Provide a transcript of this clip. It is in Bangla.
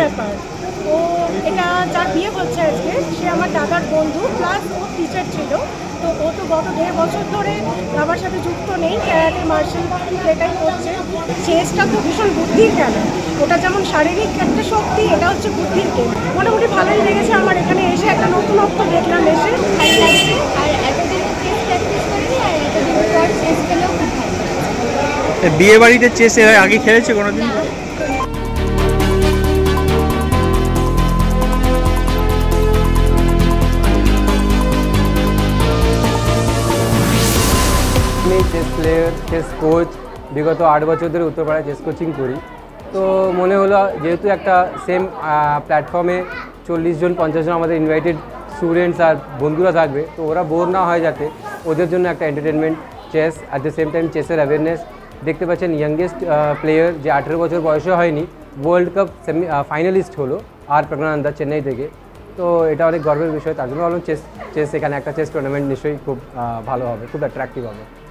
ব্যাপার। ও এটা যার বিয়ে হচ্ছে আজকে, সে আমার দাদার বন্ধু প্লাস ওর টিচার ছিল। তো ও তো গত 1.5 বছর ধরে আমার সাথে যুক্ত নেই, ক্যারাটে মার্শাল এটাই করছে। চেষ্টা তো ভীষণ বুদ্ধির খেলা, ওটা যেমন শারীরিক একটা শক্তি, এটা হচ্ছে বুদ্ধির খেল। মোটামুটি ভালোই লেগেছে আমার এখানে এসে, একটা নতুনত্ব দেখলাম এসে। আর এতদিন প্র্যাকটিস করিনি, আর এতদিন পর চেস খেলেও খুব ভালো। বিয়ে বাড়িতে চেস এর আগে খেলেছে কোনোদিন? আমি চেস প্লেয়ার, চেস কোচ, বিগত 8 বছর ধরে উত্তরপাড়ায় চেস কোচিং করি। তো মনে হলো যেহেতু একটা সেম প্ল্যাটফর্মে 40 জন 50 জন আমাদের ইনভাইটেড স্টুডেন্টস আর বন্ধুরা থাকবে, তো ওরা বোর না হয় যাতে, ওদের জন্য একটা entertainment chess. At the same time চেসের অ্যাওয়ারনেস দেখতে পাচ্ছেন, ইয়াঙ্গেস্ট প্লেয়ার যে 18 বছর বয়সে হয়নি, ওয়ার্ল্ড কাপ ফাইনালিস্ট হলো আর প্রজ্ঞানন্দা চেন্নাই থেকে। তো এটা অনেক গর্বের বিষয়, তার জন্য বললাম চেস এখানে একটা চেস টুর্নামেন্ট নিশ্চয়ই খুব ভালো হবে, খুব অ্যাট্রাক্টিভ হবে।